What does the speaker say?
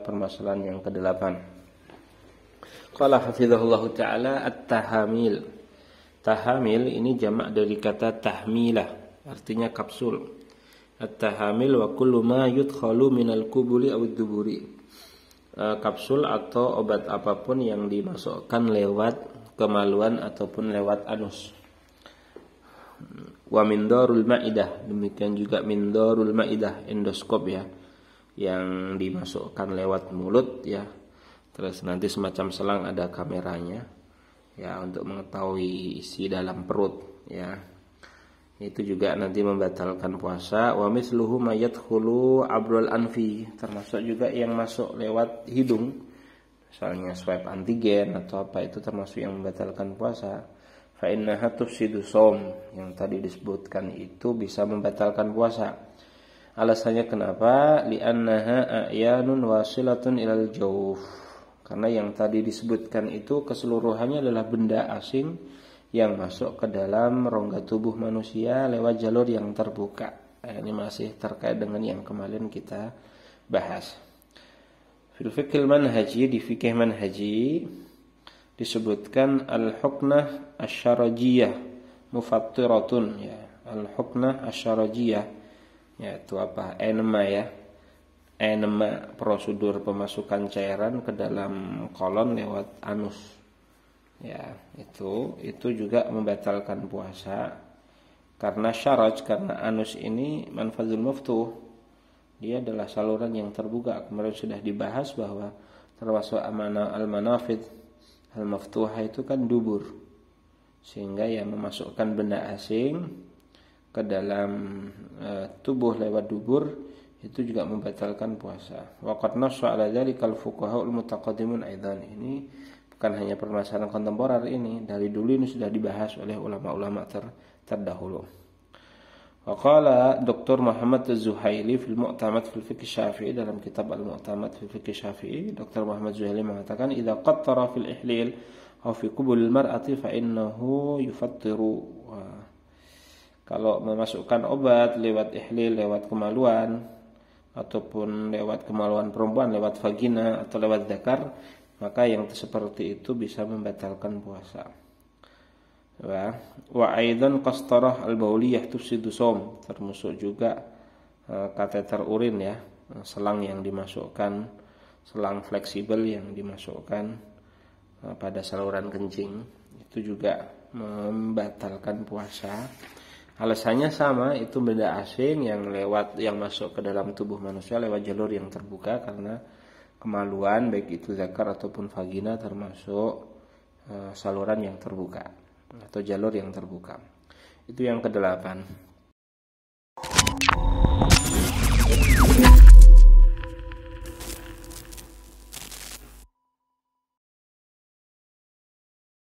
Permasalahan yang ke-8. Qala hafizhahullah ta'ala at-tahamil. Tahamil ini jamak dari kata tahmilah, artinya kapsul. At-tahamil wa kullu ma yudkhulu minal kubuli Awid duburi. Kapsul atau obat apapun yang dimasukkan lewat kemaluan ataupun lewat anus. Wa mindorul ma'idah, demikian juga mindorul ma'idah, endoskop ya, yang dimasukkan lewat mulut ya, terus nanti semacam selang ada kameranya ya untuk mengetahui isi dalam perut ya, itu juga nanti membatalkan puasa. Wa misluhu ma yadkhulu abrul anfi, termasuk juga yang masuk lewat hidung, misalnya swab antigen atau apa, itu termasuk yang membatalkan puasa. Fa innaha tufsidu shaum, yang tadi disebutkan itu bisa membatalkan puasa. Alasannya kenapa? Li'annaha a'yanun wasilatun ilal jawf. Karena yang tadi disebutkan itu keseluruhannya adalah benda asing yang masuk ke dalam rongga tubuh manusia lewat jalur yang terbuka. Ini masih terkait dengan yang kemarin kita bahas. Fil fikih manhaji, di fikih manhaji disebutkan al-huknah asyarajiyah mufattiratun ya. Al-huknah asyarajiyah, yaitu apa? Enema ya. Enema, prosedur pemasukan cairan ke dalam kolon lewat anus. Ya, itu juga membatalkan puasa. Karena syaraj, karena anus ini manafidh al-maftuhah. Dia adalah saluran yang terbuka. Kemarin sudah dibahas bahwa termasuk al-manafidh al-maftuhah itu kan dubur. Sehingga yang memasukkan benda asing ke dalam tubuh lewat dubur itu juga membatalkan puasa. Wa qad nassa 'ala dzalikal fuqahaul mutaqaddimun aidan. Ini bukan hanya permasalahan kontemporer ini, dari dulu ini sudah dibahas oleh ulama-ulama terdahulu. Wa qala Dr. Muhammad Zuhaili fil mu'tamad fil fikih Syafi'i, dalam kitab al-mu'tamad fil fikih Syafi'i Dr. Muhammad Zuhaili mengatakan idza qattara fil ihlil aw fi qubulil mar'ati fa innahu yufattiru. Kalau memasukkan obat lewat ihlil, lewat kemaluan, ataupun lewat kemaluan perempuan, lewat vagina, atau lewat dzakar, maka yang seperti itu bisa membatalkan puasa. Wa aidan qastarah al-bauliyah tufsidu shaum, termasuk juga kateter urin ya, selang yang dimasukkan, selang fleksibel yang dimasukkan pada saluran kencing, itu juga membatalkan puasa. Alasannya sama, itu benda asing yang masuk ke dalam tubuh manusia lewat jalur yang terbuka, karena kemaluan baik itu zakar ataupun vagina termasuk saluran yang terbuka atau jalur yang terbuka. Itu yang ke-8.